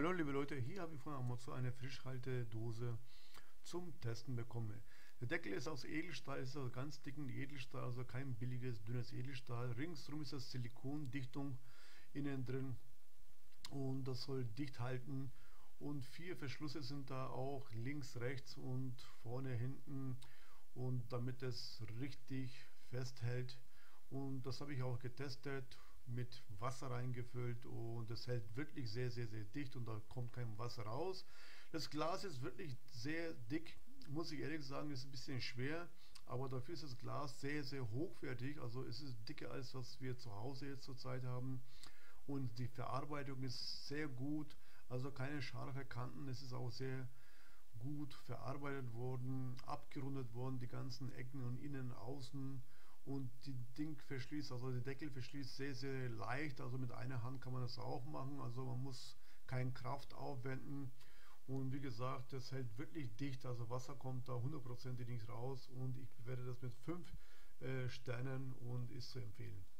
Hallo liebe Leute, hier habe ich von Amazon eine Frischhaltedose zum Testen bekommen. Der Deckel ist aus Edelstahl, ist also ganz dicken Edelstahl, also kein billiges, dünnes Edelstahl. Ringsrum ist das Silikondichtung innen drin und das soll dicht halten. Und 4 Verschlüsse sind da auch, links, rechts und vorne, hinten, und damit es richtig festhält. Und das habe ich auch getestet, mit Wasser reingefüllt, und das hält wirklich sehr, sehr, sehr dicht und da kommt kein Wasser raus. Das Glas ist wirklich sehr dick, muss ich ehrlich sagen, ist ein bisschen schwer, aber dafür ist das Glas sehr, sehr hochwertig, also es ist dicker als was wir zu Hause jetzt zurzeit haben. Und die Verarbeitung ist sehr gut, also keine scharfen Kanten, es ist auch sehr gut verarbeitet worden, abgerundet worden, die ganzen Ecken und innen, außen. Und die Ding verschließt, also der Deckel verschließt sehr, sehr leicht, also mit einer Hand kann man das auch machen, also man muss keine Kraft aufwenden. Und wie gesagt, das hält wirklich dicht, also Wasser kommt da hundertprozentig nicht raus, und ich bewerte das mit 5 Sternen und ist zu empfehlen.